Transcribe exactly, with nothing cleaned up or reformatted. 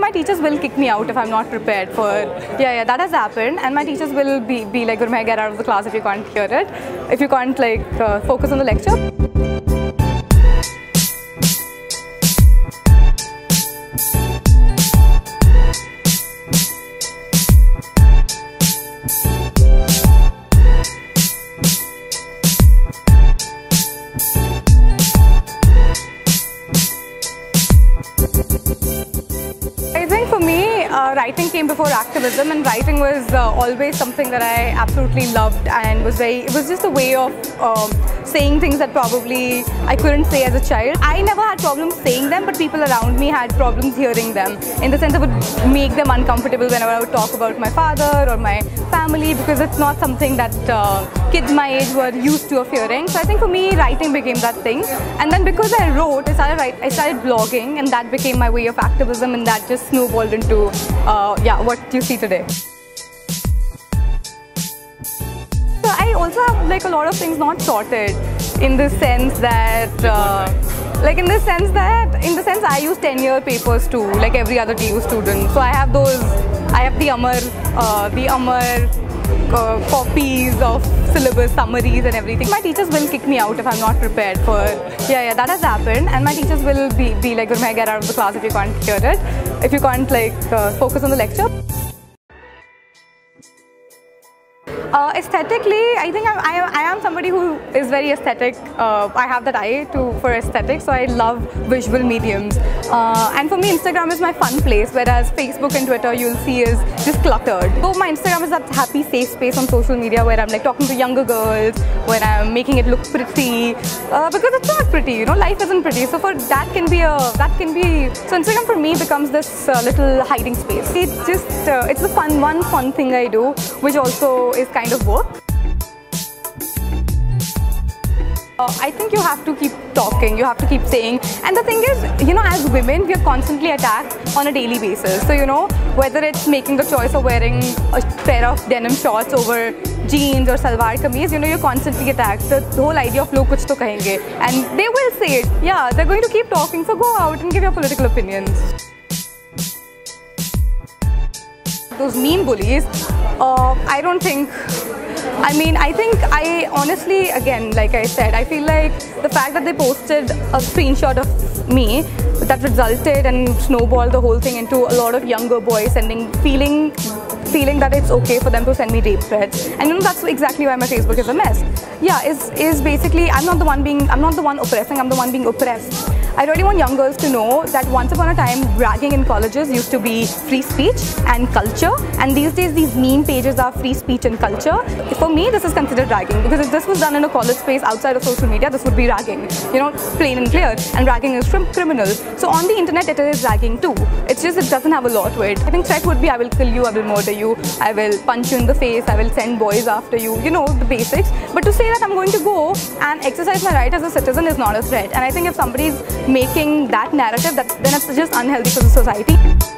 My teachers will kick me out if I'm not prepared for it. Yeah, yeah, that has happened. And my teachers will be, be like, Gurmehar, get out of the class if you can't hear it, if you can't like uh, focus on the lecture. For me, uh, writing came before activism, and writing was uh, always something that I absolutely loved, and was very, it was just a way of um, saying things that probably I couldn't say as a child. I never had problems saying them, but people around me had problems hearing them, in the sense it would make them uncomfortable whenever I would talk about my father or my family, because it's not something that uh, kids my age were used to of hearing. So I think for me, writing became that thing. And then because I wrote, I started, write, I started blogging, and that became my way of activism, and that just snowballed into uh, yeah, what you see today. So I also have like a lot of things not sorted, in the sense that uh, like in the sense that in the sense I use ten year papers too, like every other D U student. So I have those, I have the Amar uh, the Amar uh, copies of syllabus summaries and everything. My teachers will kick me out if I'm not prepared for it. Yeah, yeah, that has happened. And my teachers will be, be like, Gurmehar, get out of the class if you can't hear it, if you can't like uh, focus on the lecture. Uh, aesthetically, I think I, I, I am somebody who is very aesthetic. Uh, I have that eye to, for aesthetics, so I love visual mediums. Uh, and for me, Instagram is my fun place, whereas Facebook and Twitter you'll see is just cluttered. So my Instagram is that happy, safe space on social media where I'm like talking to younger girls, where I'm making it look pretty, uh, because it's not pretty, you know, life isn't pretty. So for that can be a, that can be, so Instagram for me becomes this uh, little hiding space. It's just, uh, it's the fun, one fun thing I do, which also is kind kind of work. Uh, I think you have to keep talking, you have to keep saying, and the thing is, you know, as women we are constantly attacked on a daily basis. So you know, whether it's making the choice of wearing a pair of denim shorts over jeans or salwar kameez, you know, you're constantly attacked. The whole idea of log kuch to kahenge, and they will say it. Yeah, they're going to keep talking, so go out and give your political opinions. Those mean bullies, uh, I don't think, I mean, I think I honestly, again, like I said, I feel like the fact that they posted a screenshot of me, that resulted and snowballed the whole thing into a lot of younger boys sending, feeling, feeling that it's okay for them to send me rape threats. And you know, that's exactly why my Facebook is a mess. Yeah, is is basically, I'm not the one being, I'm not the one oppressing, I'm the one being oppressed. I really want young girls to know that once upon a time, bragging in colleges used to be free speech and culture, and these days these meme pages are free speech and culture. For me, this is considered ragging, because if this was done in a college space outside of social media, this would be ragging, you know, plain and clear. And ragging is from criminals. So on the internet, it is ragging too. It's just it doesn't have a lot to it. I think threat would be, I will kill you, I will murder you, I will punch you in the face, I will send boys after you, you know, the basics. But to say that I'm going to go and exercise my right as a citizen is not a threat. And I think if somebody's making that narrative, that then it's just unhealthy for the society.